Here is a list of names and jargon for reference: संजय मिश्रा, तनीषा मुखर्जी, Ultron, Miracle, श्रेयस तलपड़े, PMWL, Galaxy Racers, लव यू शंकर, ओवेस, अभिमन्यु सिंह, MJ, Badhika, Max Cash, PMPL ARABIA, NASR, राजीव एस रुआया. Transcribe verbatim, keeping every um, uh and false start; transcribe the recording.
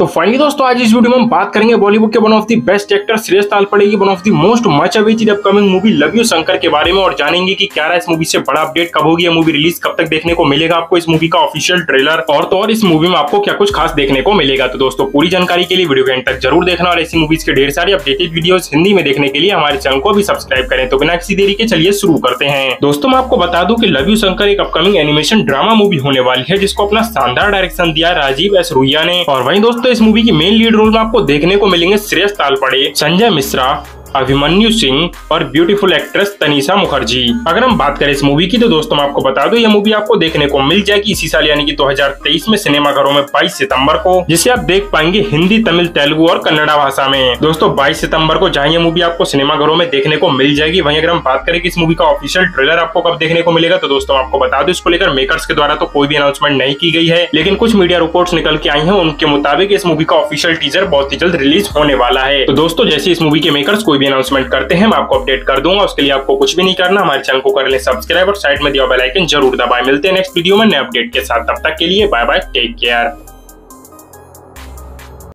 तो फाइनली दोस्तों आज इस वीडियो में हम बात करेंगे बॉलीवुड के one of the best actor श्रेयस तलपड़े की one of the most much awaited upcoming movie लव यू शंकर के बारे में और जानेंगे कि क्या रहा इस मूवी से बड़ा अपडेट, कब होगी मूवी रिलीज, कब तक देखने को मिलेगा आपको इस मूवी का ऑफिशियल ट्रेलर और तो और इस मूवी में आपको क्या कुछ खास देखने को मिलेगा। तो दोस्तों पूरी जानकारी के लिए वीडियो के एंड तक जरूर देखना और ऐसी मूवीज के ढेर सारी अपडेटेड वीडियोस हिंदी में देखने के लिए हमारे चैनल को भी सब्सक्राइब करें। तो बिना किसी देरी के चलिए शुरू करते हैं। दोस्तों मैं आपको बता दूं कि लव यू शंकर एक अपकमिंग एनिमेशन ड्रामा मूवी होने वाली है जिसको अपना शानदार डायरेक्शन दिया राजीव एस रुआया ने और वहीं दोस्तों इस मूवी की मेन लीड रोल में आपको देखने को मिलेंगे श्रेयस तलपड़े, संजय मिश्रा, अभिमन्यु सिंह और ब्यूटीफुल एक्ट्रेस तनीषा मुखर्जी। अगर हम बात करें इस मूवी की तो दोस्तों मैं आपको बता दूं यह मूवी आपको देखने को मिल जाएगी इसी साल यानी कि दो हज़ार तेईस में सिनेमाघरों में बाईस सितंबर को, जिसे आप देख पाएंगे हिंदी, तमिल, तेलुगु और कन्नड़ा भाषा में। दोस्तों बाईस सितंबर को जहाँ ये मूवी आपको सिनेमाघरों में देखने को मिल जाएगी। वहीं अगर हम बात करें कि इस मूवी का ऑफिशियल ट्रेलर आपको कब देखने को मिलेगा तो दोस्तों आपको बता दूं इसको लेकर मेकर्स के द्वारा तो कोई भी अनाउंसमेंट नहीं की गई है, लेकिन कुछ मीडिया रिपोर्ट निकल के आई है उनके मुताबिक इस मूवी का ऑफिशियल टीजर बहुत ही जल्द रिलीज होने वाला है। तो दोस्तों जैसे इस मूवी के मेकर्स कोई भी अनाउंसमेंट करते हैं मैं आपको अपडेट कर दूंगा, उसके लिए आपको कुछ भी नहीं करना, हमारे चैनल को कर लें सब्सक्राइब और साइड में दिया बेल आइकन जरूर दबाएं। मिलते हैं नेक्स्ट वीडियो में नए अपडेट के साथ, तब तक के लिए बाय बाय, टेक केयर।